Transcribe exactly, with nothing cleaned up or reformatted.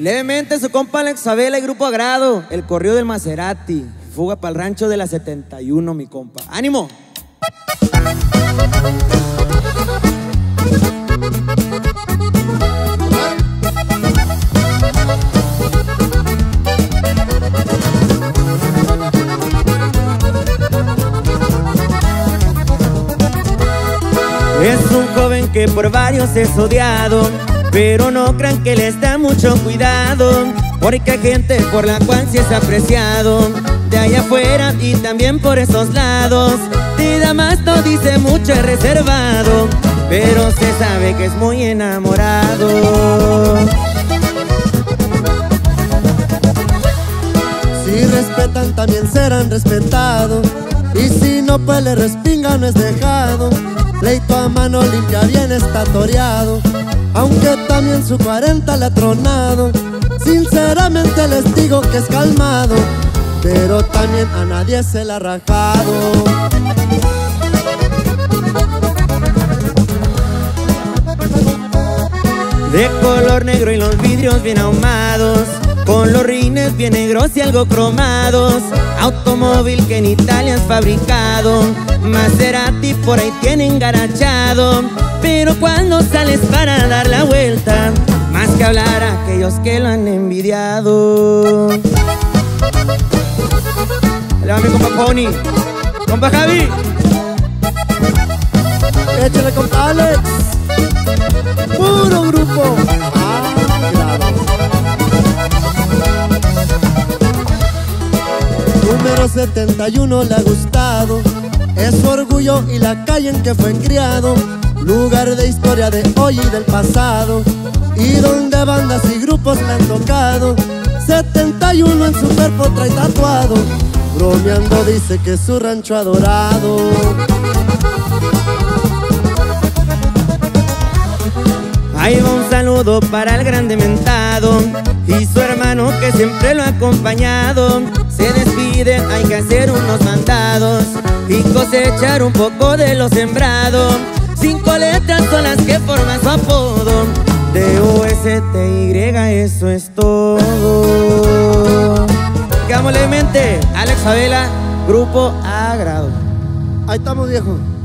Levemente, su compa Alex Favela y Grupo Agrado, el corrido del Maserati, fuga para el rancho de la setenta y uno, mi compa. ¡Ánimo! Es un joven que por varios es odiado, pero no crean que les da mucho cuidado, porque hay gente por la cual sí es apreciado, de allá afuera y también por esos lados. Te da más, no dice mucho, es reservado, pero se sabe que es muy enamorado. Si respetan también serán respetados, y si no pues le respinga, no es dejado. Pleito a mano limpia bien está toreado, aunque también su cuarenta le ha tronado. Sinceramente les digo que es calmado, pero también a nadie se le ha rajado. De color negro y los vidrios bien ahumados, con los rines bien negros y algo cromados. Automóvil que en Italia es fabricado, Maserati por ahí tienen garachado. Pero cuando sales para dar la vuelta, más que hablar a aquellos que lo han envidiado. Le va mi compa Pony, compa Javi. Échale compa Alex, puro grupo. Número setenta y uno le ha gustado, es su orgullo y la calle en que fue criado, lugar de historia de hoy y del pasado, y donde bandas y grupos le han tocado. setenta y uno en su cuerpo trae tatuado, bromeando dice que es su rancho adorado. Ahí va un saludo para el grande mentado y su hermano que siempre lo ha acompañado. Se despiden, hay que hacer unos mandados y cosechar un poco de lo sembrado. Cinco letras son las que forman su apodo, D O S T Y, eso es todo. Quedamos levemente, Alex Favela, Grupo Agrado. Ahí estamos, viejo.